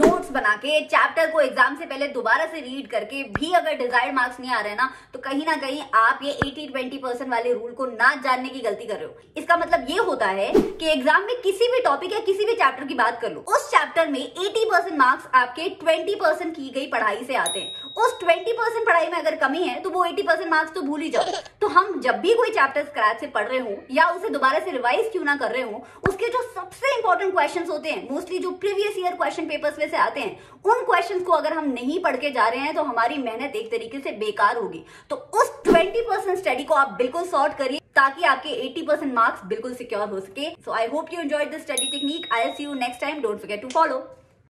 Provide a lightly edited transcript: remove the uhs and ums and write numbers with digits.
Notes बना के chapter को एग्जाम से पहले दोबारा से रीड करके भी अगर डिजायर्ड मार्क्स नहीं आ रहे ना, तो कहीं ना कहीं आप ये 80-20% वाले रूल को ना जानने की गलती कर रहे हो। इसका मतलब ये होता है कि एग्जाम में किसी भी टॉपिक या किसी भी चैप्टर की बात कर लो, उस चैप्टर में 80% मार्क्स आपके 20% की गई पढ़ाई से आते हैं। उस 20% पढ़ाई में अगर कमी है तो वो 80% मार्क्स तो भूल ही जाओ। तो हम जब भी कोई चैप्टर स्क्रैच से पढ़ रहे हो या उसे दोबारा से रिवाइज क्यों ना कर रहे हो, उसके जो सबसे इंपॉर्टेंट क्वेश्चन होते हैं, मोस्टली जो प्रीवियस ईयर क्वेश्चन पेपर्स में से आते हैं, उन क्वेश्चंस को अगर हम नहीं पढ़ के जा रहे हैं तो हमारी मेहनत एक तरीके से बेकार होगी। तो उस 20% स्टडी को आप बिल्कुल सॉर्ट करिए ताकि आपके 80% मार्क्स बिल्कुल सिक्योर हो सके। So I hope you enjoyed this study technique. I will see you next time. Don't forget to follow.